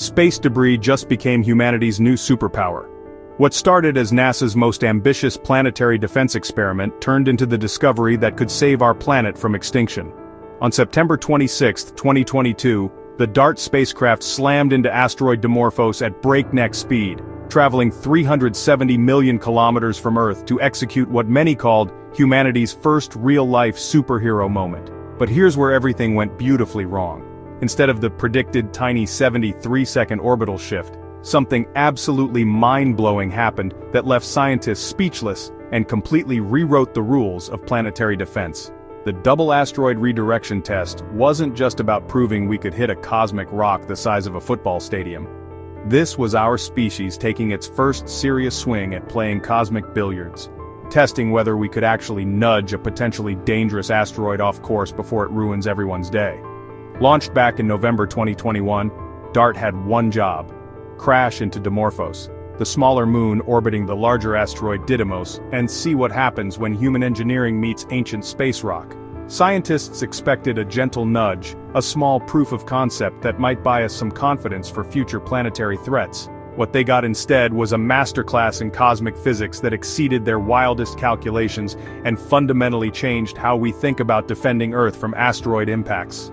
Space debris just became humanity's new superpower. What started as NASA's most ambitious planetary defense experiment turned into the discovery that could save our planet from extinction. On September 26, 2022, the DART spacecraft slammed into asteroid Dimorphos at breakneck speed, traveling 370 million kilometers from Earth to execute what many called humanity's first real-life superhero moment. But here's where everything went beautifully wrong. Instead of the predicted tiny 73-second orbital shift, something absolutely mind-blowing happened that left scientists speechless and completely rewrote the rules of planetary defense. The double asteroid redirection test wasn't just about proving we could hit a cosmic rock the size of a football stadium. This was our species taking its first serious swing at playing cosmic billiards, testing whether we could actually nudge a potentially dangerous asteroid off course before it ruins everyone's day. Launched back in November 2021, DART had one job: crash into Dimorphos, the smaller moon orbiting the larger asteroid Didymos, and see what happens when human engineering meets ancient space rock. Scientists expected a gentle nudge, a small proof of concept that might buy us some confidence for future planetary threats. What they got instead was a masterclass in cosmic physics that exceeded their wildest calculations and fundamentally changed how we think about defending Earth from asteroid impacts.